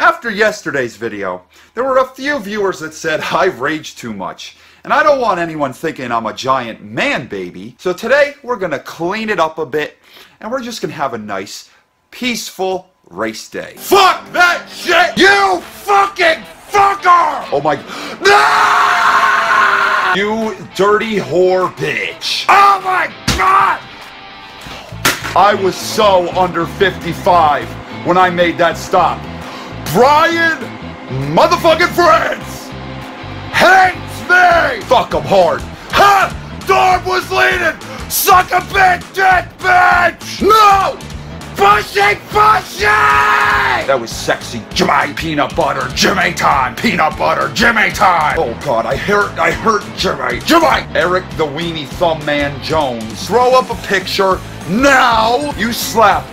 After yesterday's video, there were a few viewers that said I've raged too much, and I don't want anyone thinking I'm a giant man baby. So today we're gonna clean it up a bit, and we're just gonna have a nice, peaceful race day. Fuck that shit, you fucking fucker! Oh my, no! You dirty whore bitch! Oh my god! I was so under 55 when I made that stop. Brian motherfucking Friends hates me! Fuck him hard. Ha! Dorm was leading! Suck a bitch, dick bitch! No! Pushing, pushing! That was sexy. Jemai peanut butter, Jemai time! Peanut butter, Jemai time! Oh god, I hurt Jemai. Jemai! Eric the weenie thumb man Jones. Throw up a picture now! You slap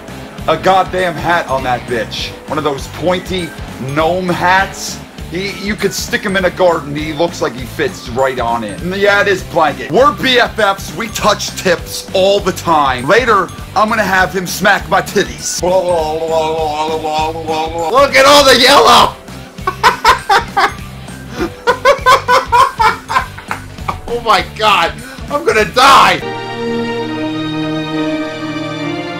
a goddamn hat on that bitch. One of those pointy gnome hats. You could stick him in a garden. He looks like he fits right on it. Yeah, it is blanket. We're BFFs. We touch tips all the time. Later, I'm gonna have him smack my titties. Look at all the yellow. Oh my god. I'm gonna die.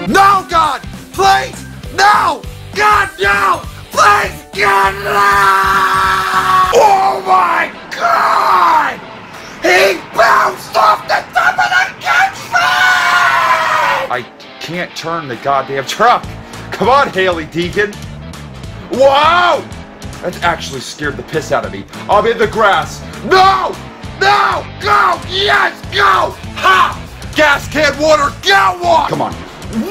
No, God. Please! No! God, no! Please, God, no! Oh my God! He bounced off the top of the country! I can't turn the goddamn truck. Come on, Haley Deegan. Whoa! That actually scared the piss out of me. I'm in the grass. No! No! Go! Yes! Go! Ha! Gas can water, get one! Come on.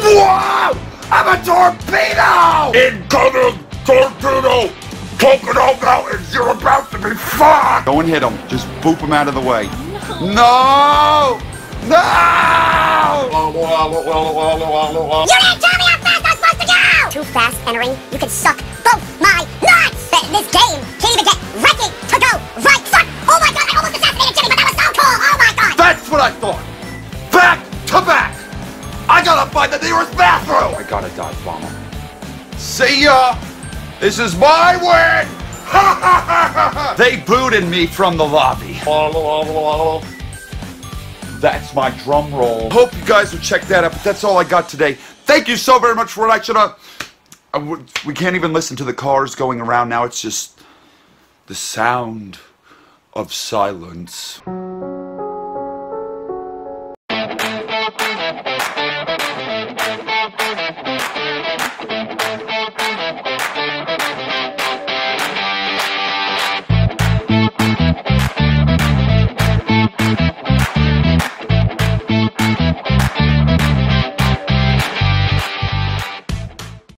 Whoa! I'm a torpedo! Incoming torpedo! Coconut Mountains, you're about to be fucked! Go and hit him. Just boop him out of the way. No! No! No! You didn't tell me how fast I was supposed to go! Too fast, entering. You can suck both my nuts! This game can't even get ready to go right! Fuck! Oh my god, I almost assassinated Jimmy, but that was so cool! Oh my god! That's what I thought! Back to back! I gotta find the nearest bathroom! I gotta dive bomb him. See ya! This is my win! Ha ha ha ha! They booted me from the lobby. That's my drum roll. Hope you guys will check that out, but that's all I got today. Thank you so very much for watching. We can't even listen to the cars going around now. It's just the sound of silence.